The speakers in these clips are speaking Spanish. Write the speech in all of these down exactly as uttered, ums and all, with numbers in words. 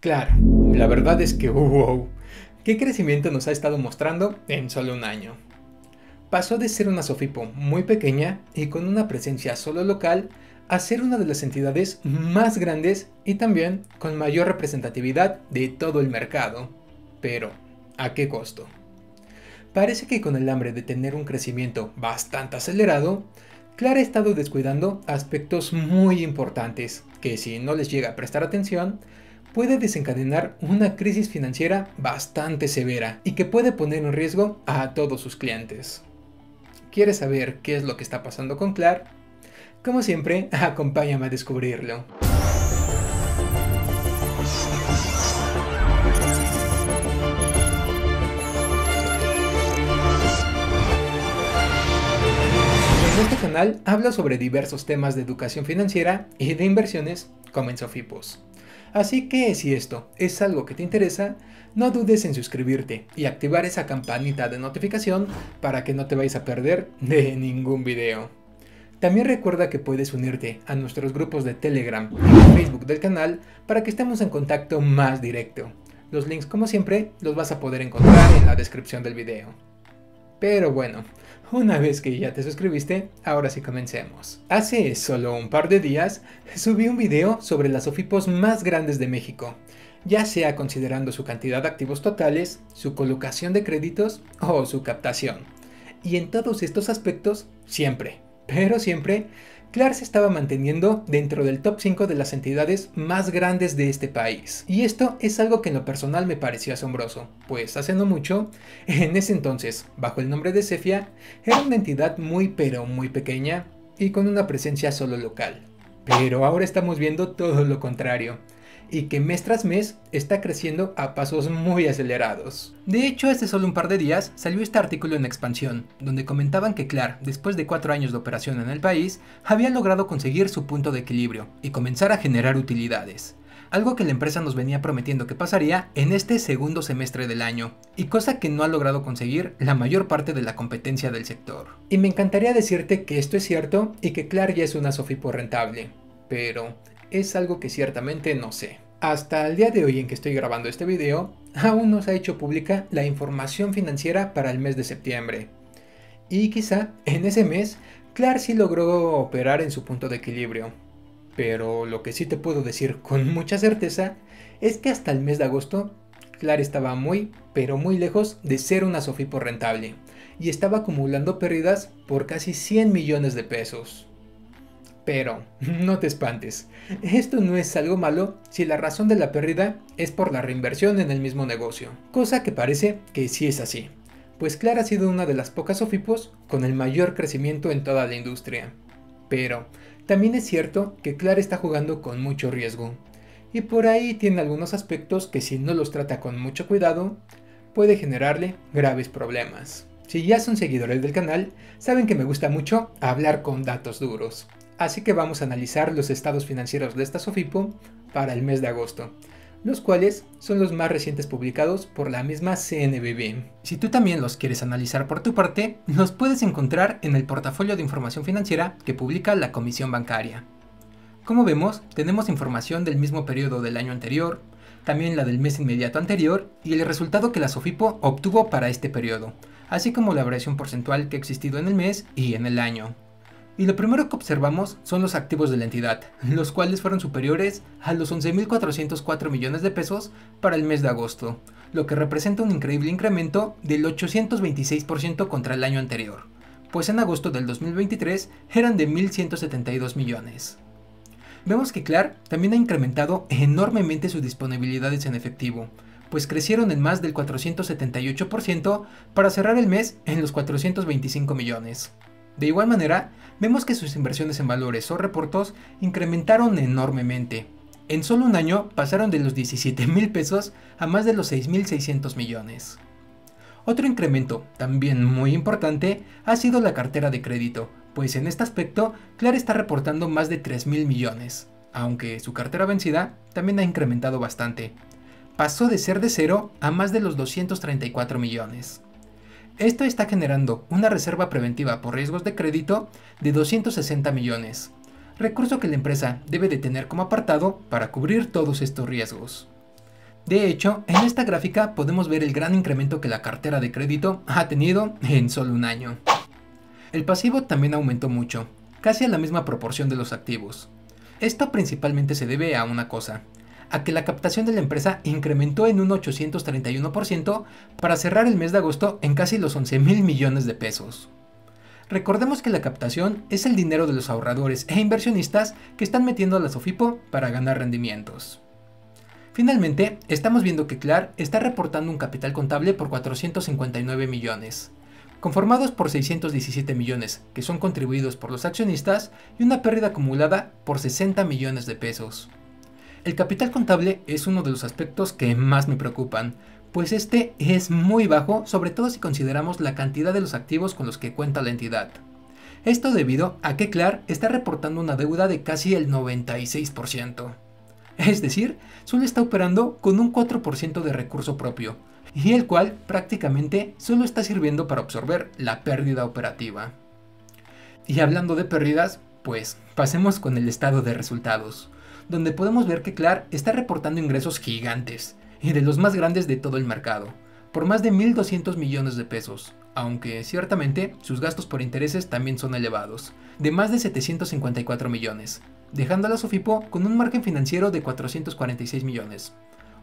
Claro, la verdad es que wow, ¿qué crecimiento nos ha estado mostrando en solo un año? Pasó de ser una Sofipo muy pequeña y con una presencia solo local a ser una de las entidades más grandes y también con mayor representatividad de todo el mercado. Pero, ¿a qué costo? Parece que con el hambre de tener un crecimiento bastante acelerado, Klar ha estado descuidando aspectos muy importantes que, si no les llega a prestar atención, puede desencadenar una crisis financiera bastante severa y que puede poner en riesgo a todos sus clientes. ¿Quieres saber qué es lo que está pasando con Klar? Como siempre, acompáñame a descubrirlo. En este canal hablo sobre diversos temas de educación financiera y de inversiones como en Sofipos. Así que si esto es algo que te interesa, no dudes en suscribirte y activar esa campanita de notificación para que no te vayas a perder de ningún video. También recuerda que puedes unirte a nuestros grupos de Telegram y Facebook del canal para que estemos en contacto más directo. Los links, como siempre, los vas a poder encontrar en la descripción del video. Pero bueno, una vez que ya te suscribiste, ahora sí comencemos. Hace solo un par de días subí un video sobre las Sofipos más grandes de México, ya sea considerando su cantidad de activos totales, su colocación de créditos o su captación. Y en todos estos aspectos, siempre, pero siempre, Klar se estaba manteniendo dentro del top cinco de las entidades más grandes de este país. Y esto es algo que en lo personal me pareció asombroso, pues hace no mucho, en ese entonces, bajo el nombre de Cefia, era una entidad muy pero muy pequeña y con una presencia solo local. Pero ahora estamos viendo todo lo contrario, y que mes tras mes está creciendo a pasos muy acelerados. De hecho, hace solo un par de días salió este artículo en Expansión, donde comentaban que Klar, después de cuatro años de operación en el país, había logrado conseguir su punto de equilibrio y comenzar a generar utilidades, algo que la empresa nos venía prometiendo que pasaría en este segundo semestre del año, y cosa que no ha logrado conseguir la mayor parte de la competencia del sector. Y me encantaría decirte que esto es cierto y que Klar ya es una Sofipo rentable, pero es algo que ciertamente no sé. Hasta el día de hoy en que estoy grabando este video, aún no se ha hecho pública la información financiera para el mes de septiembre. Y quizá en ese mes, Klar sí logró operar en su punto de equilibrio. Pero lo que sí te puedo decir con mucha certeza es que hasta el mes de agosto, Klar estaba muy, pero muy lejos de ser una Sofipo rentable y estaba acumulando pérdidas por casi cien millones de pesos. Pero no te espantes, esto no es algo malo si la razón de la pérdida es por la reinversión en el mismo negocio, cosa que parece que sí es así, pues Klar ha sido una de las pocas Sofipos con el mayor crecimiento en toda la industria. Pero también es cierto que Klar está jugando con mucho riesgo, y por ahí tiene algunos aspectos que si no los trata con mucho cuidado, puede generarle graves problemas. Si ya son seguidores del canal, saben que me gusta mucho hablar con datos duros. Así que vamos a analizar los estados financieros de esta Sofipo para el mes de agosto, los cuales son los más recientes publicados por la misma C N B V. Si tú también los quieres analizar por tu parte, los puedes encontrar en el portafolio de información financiera que publica la Comisión Bancaria. Como vemos, tenemos información del mismo periodo del año anterior, también la del mes inmediato anterior y el resultado que la Sofipo obtuvo para este periodo, así como la variación porcentual que ha existido en el mes y en el año. Y lo primero que observamos son los activos de la entidad, los cuales fueron superiores a los once mil cuatrocientos cuatro millones de pesos para el mes de agosto, lo que representa un increíble incremento del ochocientos veintiséis por ciento contra el año anterior, pues en agosto del dos mil veintitrés eran de mil ciento setenta y dos millones. Vemos que Klar también ha incrementado enormemente sus disponibilidades en efectivo, pues crecieron en más del cuatrocientos setenta y ocho por ciento para cerrar el mes en los cuatrocientos veinticinco millones. De igual manera, vemos que sus inversiones en valores o reportos incrementaron enormemente. En solo un año pasaron de los diecisiete mil pesos a más de los seis mil seiscientos millones. Otro incremento, también muy importante, ha sido la cartera de crédito, pues en este aspecto Klar está reportando más de tres mil millones, aunque su cartera vencida también ha incrementado bastante. Pasó de ser de cero a más de los doscientos treinta y cuatro millones. Esto está generando una reserva preventiva por riesgos de crédito de doscientos sesenta millones, recurso que la empresa debe de tener como apartado para cubrir todos estos riesgos. De hecho, en esta gráfica podemos ver el gran incremento que la cartera de crédito ha tenido en solo un año. El pasivo también aumentó mucho, casi a la misma proporción de los activos. Esto principalmente se debe a una cosa, a que la captación de la empresa incrementó en un ochocientos treinta y uno por ciento para cerrar el mes de agosto en casi los once mil millones de pesos. Recordemos que la captación es el dinero de los ahorradores e inversionistas que están metiendo a la Sofipo para ganar rendimientos. Finalmente, estamos viendo que Klar está reportando un capital contable por cuatrocientos cincuenta y nueve millones, conformados por seiscientos diecisiete millones que son contribuidos por los accionistas y una pérdida acumulada por sesenta millones de pesos. El capital contable es uno de los aspectos que más me preocupan, pues este es muy bajo, sobre todo si consideramos la cantidad de los activos con los que cuenta la entidad. Esto debido a que Klar está reportando una deuda de casi el noventa y seis por ciento. Es decir, solo está operando con un cuatro por ciento de recurso propio, y el cual prácticamente solo está sirviendo para absorber la pérdida operativa. Y hablando de pérdidas, pues pasemos con el estado de resultados, donde podemos ver que Klar está reportando ingresos gigantes, y de los más grandes de todo el mercado, por más de mil doscientos millones de pesos, aunque ciertamente sus gastos por intereses también son elevados, de más de setecientos cincuenta y cuatro millones, dejando a la Sofipo con un margen financiero de cuatrocientos cuarenta y seis millones,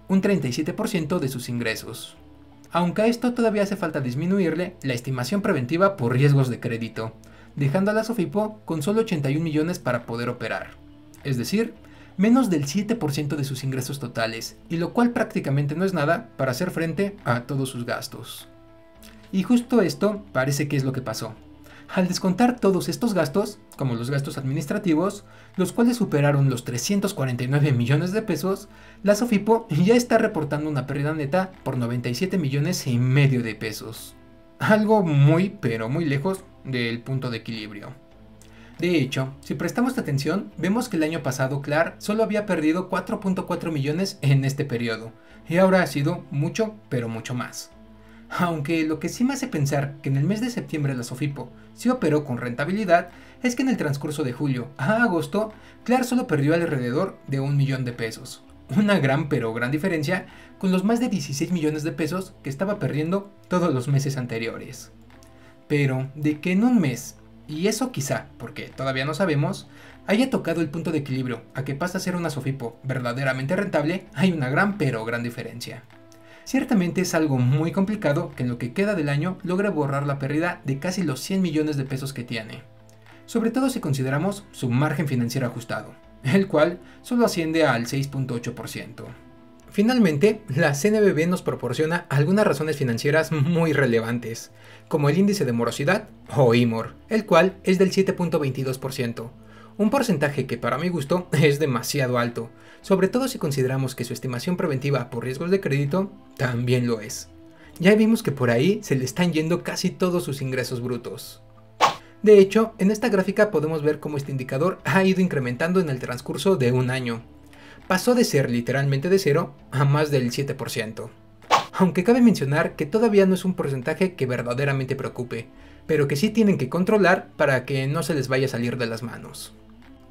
un treinta y siete por ciento de sus ingresos. Aunque a esto todavía hace falta disminuirle la estimación preventiva por riesgos de crédito, dejando a la Sofipo con solo ochenta y un millones para poder operar, es decir, menos del siete por ciento de sus ingresos totales, y lo cual prácticamente no es nada para hacer frente a todos sus gastos. Y justo esto parece que es lo que pasó. Al descontar todos estos gastos, como los gastos administrativos, los cuales superaron los trescientos cuarenta y nueve millones de pesos, la Sofipo ya está reportando una pérdida neta por noventa y siete millones y medio de pesos. Algo muy, pero muy lejos del punto de equilibrio. De hecho, si prestamos atención, vemos que el año pasado Klar solo había perdido cuatro punto cuatro millones en este periodo, y ahora ha sido mucho, pero mucho más. Aunque lo que sí me hace pensar que en el mes de septiembre la Sofipo sí operó con rentabilidad, es que en el transcurso de julio a agosto, Klar solo perdió alrededor de un millón de pesos. Una gran, pero gran diferencia con los más de dieciséis millones de pesos que estaba perdiendo todos los meses anteriores. Pero de que en un mes, y eso quizá, porque todavía no sabemos, haya tocado el punto de equilibrio a que pasa a ser una Sofipo verdaderamente rentable, hay una gran pero gran diferencia. Ciertamente es algo muy complicado que en lo que queda del año logre borrar la pérdida de casi los cien millones de pesos que tiene, sobre todo si consideramos su margen financiero ajustado, el cual solo asciende al seis punto ocho por ciento. Finalmente, la C N B V nos proporciona algunas razones financieras muy relevantes, como el índice de morosidad o I M O R, el cual es del siete punto veintidós por ciento, un porcentaje que para mi gusto es demasiado alto, sobre todo si consideramos que su estimación preventiva por riesgos de crédito también lo es. Ya vimos que por ahí se le están yendo casi todos sus ingresos brutos. De hecho, en esta gráfica podemos ver cómo este indicador ha ido incrementando en el transcurso de un año. Pasó de ser literalmente de cero a más del siete por ciento. Aunque cabe mencionar que todavía no es un porcentaje que verdaderamente preocupe, pero que sí tienen que controlar para que no se les vaya a salir de las manos.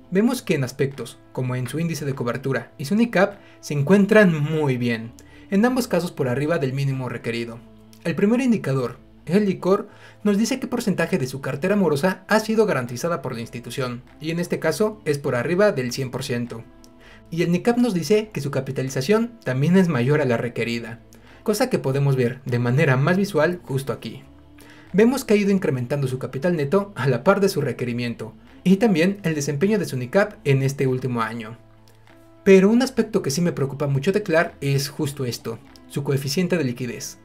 Vemos que en aspectos, como en su índice de cobertura y su NICAP, se encuentran muy bien, en ambos casos por arriba del mínimo requerido. El primer indicador, el I C O R, nos dice qué porcentaje de su cartera morosa ha sido garantizada por la institución, y en este caso es por arriba del cien por ciento. Y el NICAP nos dice que su capitalización también es mayor a la requerida, cosa que podemos ver de manera más visual justo aquí. Vemos que ha ido incrementando su capital neto a la par de su requerimiento, y también el desempeño de su NICAP en este último año. Pero un aspecto que sí me preocupa mucho de Klar es justo esto, su coeficiente de liquidez.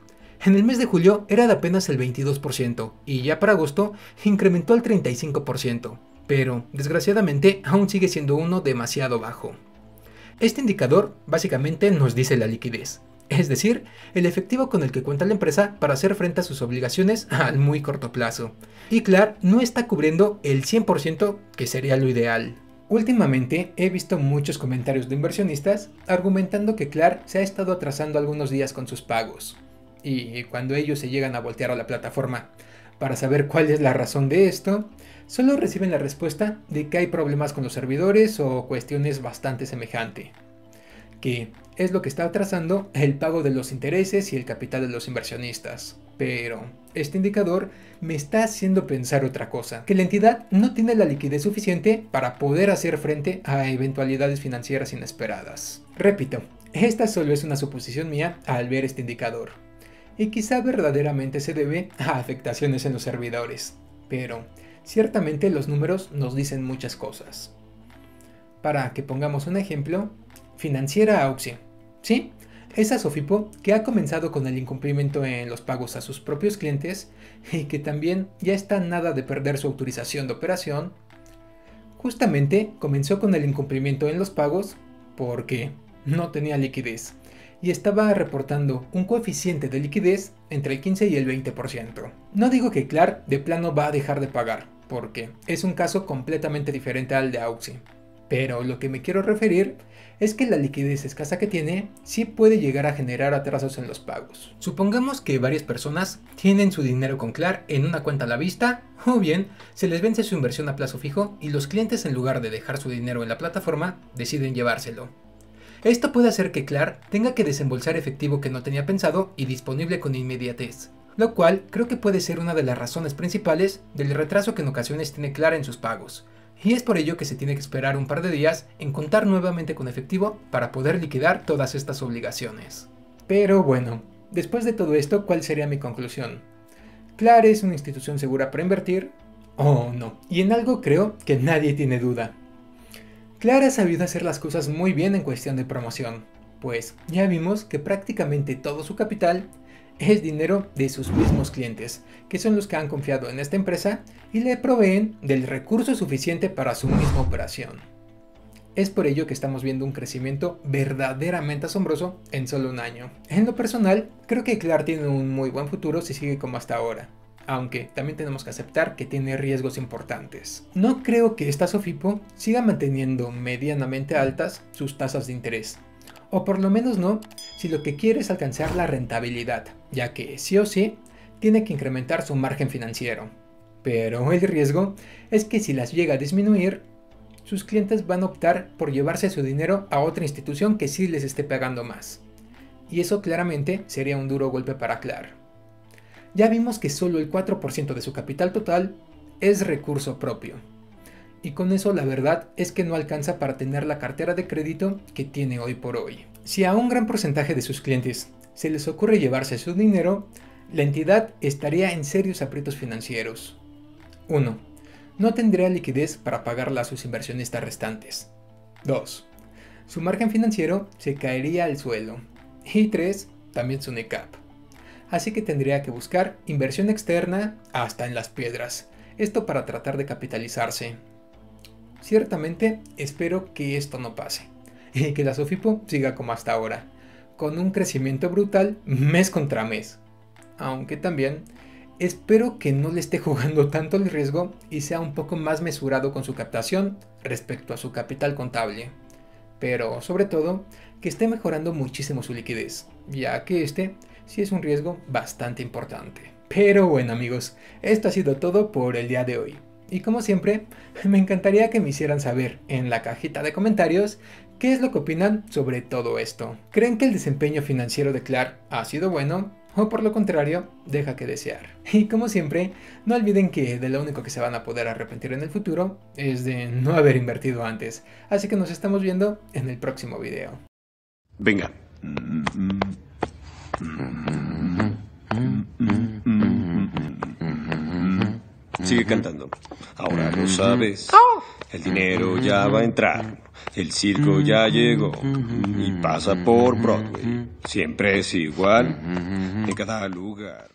En el mes de julio era de apenas el veintidós por ciento, y ya para agosto incrementó al treinta y cinco por ciento, pero desgraciadamente aún sigue siendo uno demasiado bajo. Este indicador básicamente nos dice la liquidez, es decir, el efectivo con el que cuenta la empresa para hacer frente a sus obligaciones al muy corto plazo, y Klar no está cubriendo el cien por ciento que sería lo ideal. Últimamente he visto muchos comentarios de inversionistas argumentando que Klar se ha estado atrasando algunos días con sus pagos, y cuando ellos se llegan a voltear a la plataforma para saber cuál es la razón de esto, solo reciben la respuesta de que hay problemas con los servidores o cuestiones bastante semejante. Que es lo que está atrasando el pago de los intereses y el capital de los inversionistas. Pero este indicador me está haciendo pensar otra cosa, que la entidad no tiene la liquidez suficiente para poder hacer frente a eventualidades financieras inesperadas. Repito, esta solo es una suposición mía al ver este indicador, y quizá verdaderamente se debe a afectaciones en los servidores, pero ciertamente los números nos dicen muchas cosas. Para que pongamos un ejemplo, Financiera Auxi, ¿sí? Esa Sofipo que ha comenzado con el incumplimiento en los pagos a sus propios clientes y que también ya está nada de perder su autorización de operación, justamente comenzó con el incumplimiento en los pagos porque no tenía liquidez y estaba reportando un coeficiente de liquidez entre el quince y el veinte por ciento. No digo que Klar de plano va a dejar de pagar, porque es un caso completamente diferente al de Auxi. Pero lo que me quiero referir es que la liquidez escasa que tiene sí puede llegar a generar atrasos en los pagos. Supongamos que varias personas tienen su dinero con Klar en una cuenta a la vista, o bien se les vence su inversión a plazo fijo y los clientes, en lugar de dejar su dinero en la plataforma, deciden llevárselo. Esto puede hacer que Klar tenga que desembolsar efectivo que no tenía pensado y disponible con inmediatez, lo cual creo que puede ser una de las razones principales del retraso que en ocasiones tiene Klar en sus pagos. Y es por ello que se tiene que esperar un par de días en contar nuevamente con efectivo para poder liquidar todas estas obligaciones. Pero bueno, después de todo esto, ¿cuál sería mi conclusión? ¿Klar es una institución segura para invertir? Oh, no. Y en algo creo que nadie tiene duda. Klar ha sabido hacer las cosas muy bien en cuestión de promoción, pues ya vimos que prácticamente todo su capital es dinero de sus mismos clientes, que son los que han confiado en esta empresa y le proveen del recurso suficiente para su misma operación. Es por ello que estamos viendo un crecimiento verdaderamente asombroso en solo un año. En lo personal, creo que Klar tiene un muy buen futuro si sigue como hasta ahora, aunque también tenemos que aceptar que tiene riesgos importantes. No creo que esta Sofipo siga manteniendo medianamente altas sus tasas de interés, o por lo menos no si lo que quiere es alcanzar la rentabilidad, ya que sí o sí tiene que incrementar su margen financiero. Pero el riesgo es que si las llega a disminuir, sus clientes van a optar por llevarse su dinero a otra institución que sí les esté pagando más. Y eso claramente sería un duro golpe para Klar. Ya vimos que solo el cuatro por ciento de su capital total es recurso propio. Y con eso la verdad es que no alcanza para tener la cartera de crédito que tiene hoy por hoy. Si a un gran porcentaje de sus clientes se les ocurre llevarse su dinero, la entidad estaría en serios aprietos financieros. uno. No tendría liquidez para pagarla a sus inversionistas restantes. dos. Su margen financiero se caería al suelo. Y tres. También su NICAP. Así que tendría que buscar inversión externa hasta en las piedras, esto para tratar de capitalizarse. Ciertamente espero que esto no pase y que la Sofipo siga como hasta ahora, con un crecimiento brutal mes contra mes. Aunque también espero que no le esté jugando tanto el riesgo y sea un poco más mesurado con su captación respecto a su capital contable. Pero sobre todo que esté mejorando muchísimo su liquidez, ya que este sí es un riesgo bastante importante. Pero bueno amigos, esto ha sido todo por el día de hoy. Y como siempre, me encantaría que me hicieran saber en la cajita de comentarios qué es lo que opinan sobre todo esto. ¿Creen que el desempeño financiero de Klar ha sido bueno o por lo contrario deja que desear? Y como siempre, no olviden que de lo único que se van a poder arrepentir en el futuro es de no haber invertido antes. Así que nos estamos viendo en el próximo video. Venga. Sigue cantando. Ahora lo sabes. El dinero ya va a entrar. El circo ya llegó y pasa por Broadway. Siempre es igual en cada lugar.